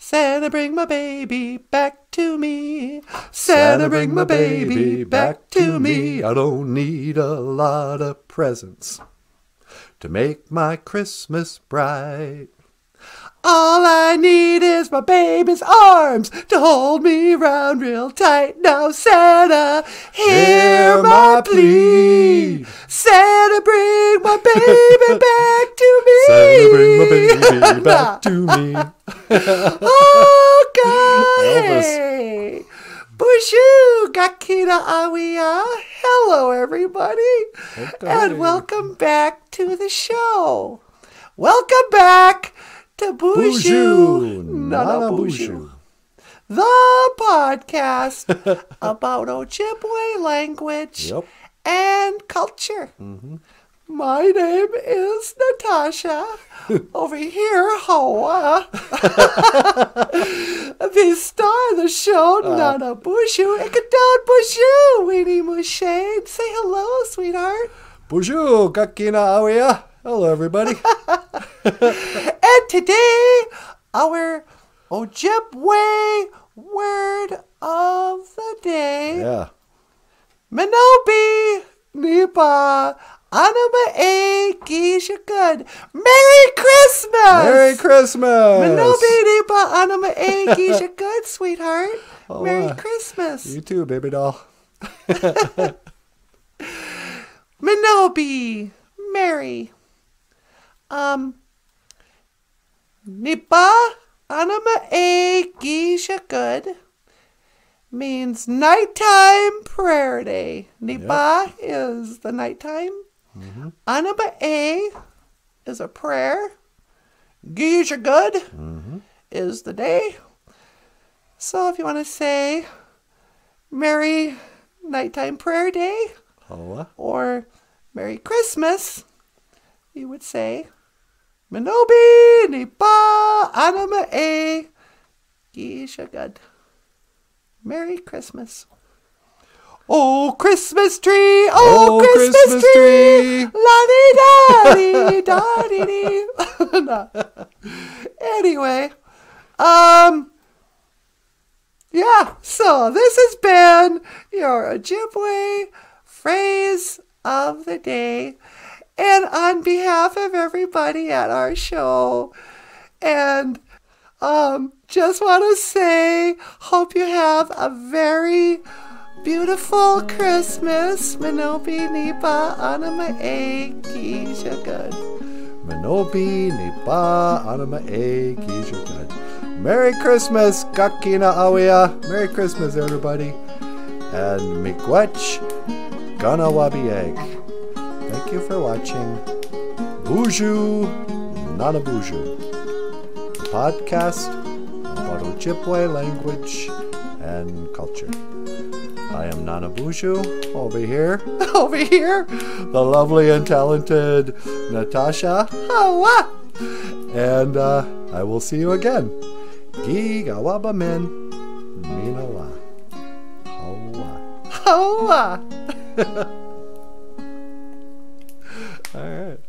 Santa, bring my baby back to me. Santa, bring my baby back to me. I don't need a lot of presents to make my Christmas bright. All I need is my baby's arms to hold me round real tight. Now, Santa, hear my plea. Santa, bring my baby back to me. Santa, bring my baby back to me. Oh, God. Hey. Bonjour, Gakina Awia. Hello, everybody. Okay. And welcome back to the show. Welcome back to Boozhoo, Nanaboozhoo, the podcast about Ojibwe language and culture. My name is Natasha. Over here, Hawa. The star of the show, Nanaboozhoo. Ekadonboozhoo, Weenie Mushay. Say hello, sweetheart. Boozhoo, Gakina Awia. Hello, everybody. And today, our Ojibwe word of the day. Yeah. Minobi Nipah Anama e Gisha. Merry Christmas! Merry Christmas! Minobi Nipah Anama e Gisha, sweetheart. Oh, Merry Christmas. You too, baby doll. Minobi. Merry. Nipah Anama-e Gisha means nighttime prayer day. Nipah is the nighttime. Anaba-e is a prayer. Giizhigad is the day. So if you want to say Merry Nighttime Prayer Day or Merry Christmas, you would say Minobi Nipah Anama-e Gisha. Merry Christmas. Oh, Christmas tree! Oh, Christmas tree! La-di-da-di-da-di-di. Anyway, yeah, so this has been your Ojibwe phrase of the day. And on behalf of everybody at our show, and just want to say, hope you have a very beautiful Christmas. Minobi Nipah Anama-e Giizhigad. Minobi Nipah Anama-e Giizhigad. Merry Christmas, Gakina Awia. Merry Christmas, everybody. And Miigwech, ganawaabamiyeg. Thank you for watching Boozhoo, Nanaboozhoo, the podcast about Ojibwe language and culture. I am Nanaboozhoo, over here, the lovely and talented Natasha, Hawa, and I will see you again. Giga-waabamin, Minowa, Hawa. All right.